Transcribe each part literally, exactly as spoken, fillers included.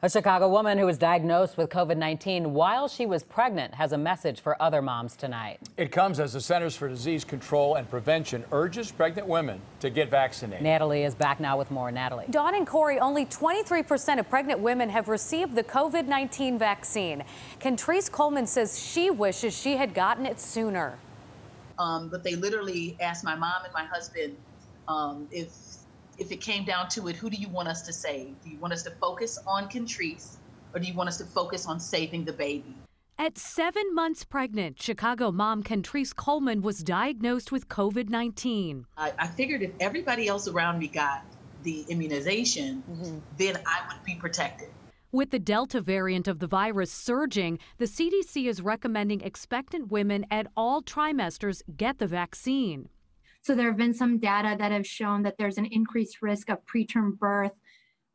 A Chicago woman who was diagnosed with COVID nineteen while she was pregnant has a message for other moms tonight. It comes as the Centers for Disease Control and Prevention urges pregnant women to get vaccinated. Natalie is back now with more. Natalie. Dawn and Corey, only twenty-three percent of pregnant women have received the COVID nineteen vaccine. Kentrese Coleman says she wishes she had gotten it sooner. Um, but they literally asked my mom and my husband um, if If it came down to it, who do you want us to save? Do you want us to focus on Kentrese, or do you want us to focus on saving the baby? At seven months pregnant, Chicago mom Kentrese Coleman was diagnosed with COVID nineteen. I, I figured if everybody else around me got the immunization, mm-hmm. then I would be protected. With the Delta variant of the virus surging, the C D C is recommending expectant women at all trimesters get the vaccine. So there have been some data that have shown that there's an increased risk of preterm birth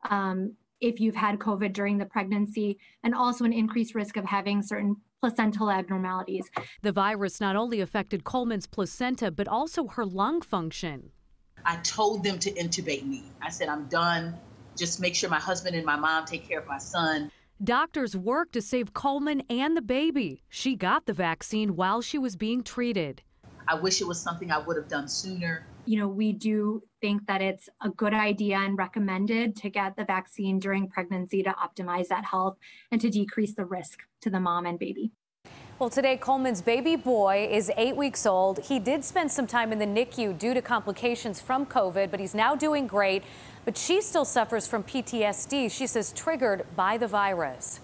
um, if you've had COVID during the pregnancy, and also an increased risk of having certain placental abnormalities. The virus not only affected Coleman's placenta, but also her lung function. I told them to intubate me. I said, I'm done. Just make sure my husband and my mom take care of my son. Doctors worked to save Coleman and the baby. She got the vaccine while she was being treated. I wish it was something I would have done sooner. You know, we do think that it's a good idea and recommended to get the vaccine during pregnancy to optimize that health and to decrease the risk to the mom and baby. Well, today, Coleman's baby boy is eight weeks old. He did spend some time in the N I C U due to complications from COVID, but he's now doing great. But she still suffers from P T S D, she says, triggered by the virus.